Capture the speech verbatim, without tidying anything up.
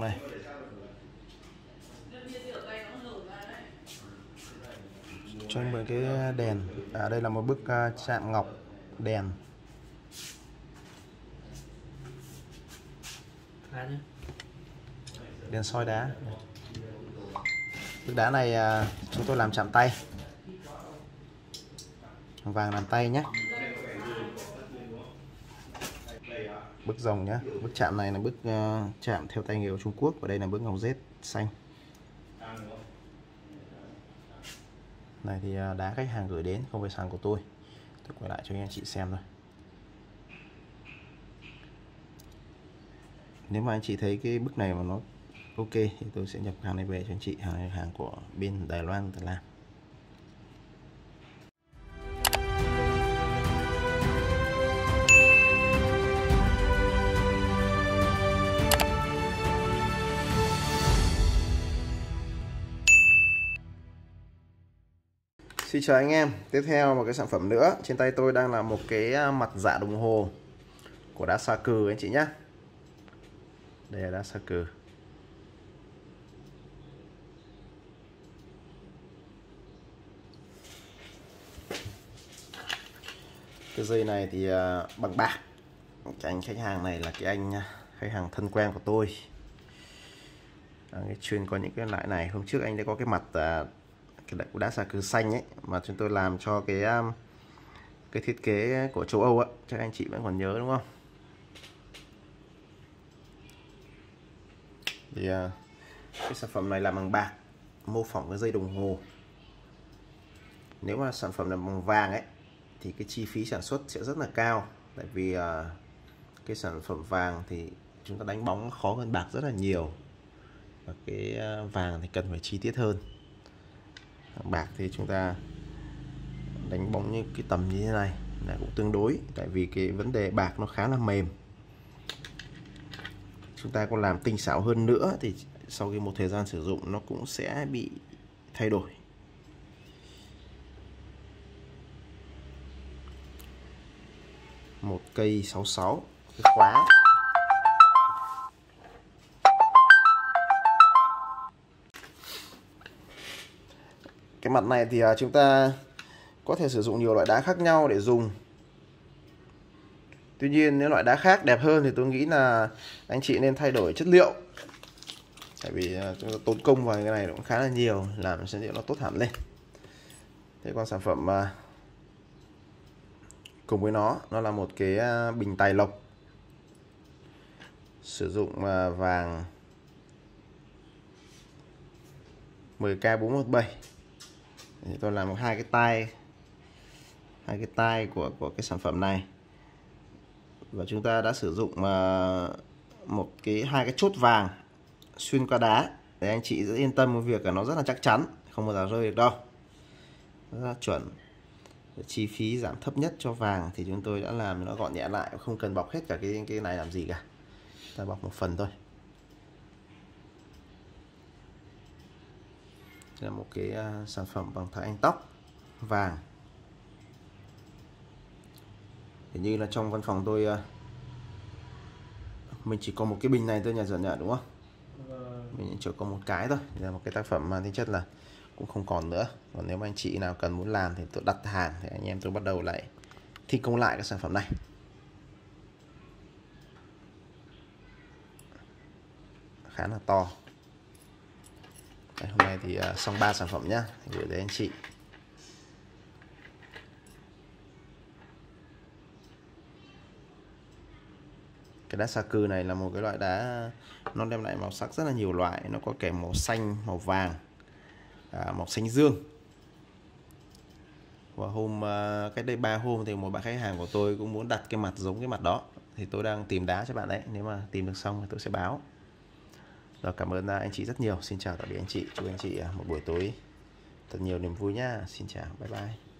Này. Trong mình cái đèn ở à, đây là một bức chạm ngọc đèn đèn soi đá. Bức đá này à, chúng tôi làm chạm tay vàng làm tay nhé, bức rồng nhá. Bức chạm này là bức uh, chạm theo tay nghề Trung Quốc, và đây là bức ngọc dết xanh này thì uh, đá khách hàng gửi đến, không phải sàn của tôi. Tôi quay lại cho anh chị xem thôi. Nếu mà anh chị thấy cái bức này mà nó ok thì tôi sẽ nhập hàng này về cho anh chị, hàng hàng của bên Đài Loan người ta làm. Xin chào anh em, tiếp theo một cái sản phẩm nữa. Trên tay tôi đang là một cái mặt dạ đồng hồ của đá sa cừ anh chị nhé. Đây là đá sa cừ. Cái dây này thì bằng bạc. Cái anh khách hàng này là cái anh khách hàng thân quen của tôi. Cái chuyên có những cái loại này. Hôm trước anh đã có cái mặt cái đá sa cừ xanh ấy mà chúng tôi làm cho cái cái thiết kế của châu Âu á, chắc anh chị vẫn còn nhớ đúng không? Thì cái sản phẩm này làm bằng bạc, mô phỏng cái dây đồng hồ. Nếu mà sản phẩm làm bằng vàng ấy thì cái chi phí sản xuất sẽ rất là cao, tại vì cái sản phẩm vàng thì chúng ta đánh bóng khó hơn bạc rất là nhiều, và cái vàng thì cần phải chi tiết hơn. Bạc thì chúng ta đánh bóng như cái tầm như thế này là cũng tương đối, tại vì cái vấn đề bạc nó khá là mềm. Chúng ta có làm tinh xảo hơn nữa thì sau khi một thời gian sử dụng nó cũng sẽ bị thay đổi. Một cây sáu mươi sáu, cái khóa cái mặt này thì chúng ta có thể sử dụng nhiều loại đá khác nhau để dùng. Tuy nhiên nếu loại đá khác đẹp hơn thì tôi nghĩ là anh chị nên thay đổi chất liệu, tại vì chúng ta tốn công vào cái này cũng khá là nhiều, làm chất liệu nó tốt hẳn lên. Thế còn sản phẩm cùng với nó nó là một cái bình tài lộc. sử dụng vàng mười K bốn một bảy thì tôi làm hai cái tay hai cái tay của của cái sản phẩm này, và chúng ta đã sử dụng một cái hai cái chốt vàng xuyên qua đá để anh chị rất yên tâm với việc là nó rất là chắc chắn, không bao giờ rơi được đâu, rất là chuẩn. Chi phí giảm thấp nhất cho vàng thì chúng tôi đã làm nó gọn nhẹ lại, không cần bọc hết cả cái cái này làm gì cả, ta bọc một phần thôi. Đây là một cái sản phẩm bằng thái anh tóc vàng. Hình như là trong văn phòng tôi mình chỉ có một cái bình này tôi nhà dần nhở, đúng không? Mình chỉ có một cái thôi, là một cái tác phẩm mang tính chất là cũng không còn nữa. Còn nếu mà anh chị nào cần muốn làm thì tôi đặt hàng thì anh em tôi bắt đầu lại thi công lại cái sản phẩm này. Khá là to. Đấy, hôm nay thì xong ba sản phẩm nhá, gửi đến anh chị. Cái đá sa cừ này là một cái loại đá nó đem lại màu sắc rất là nhiều loại, nó có kẻ màu xanh, màu vàng, à, màu xanh dương. Và hôm à, cách đây ba hôm thì một bạn khách hàng của tôi cũng muốn đặt cái mặt giống cái mặt đó, thì tôi đang tìm đá cho bạn đấy, nếu mà tìm được xong thì tôi sẽ báo. Rồi, cảm ơn anh chị rất nhiều. Xin chào tạm biệt anh chị, chúc anh chị một buổi tối thật nhiều niềm vui nhá. Xin chào, bye bye.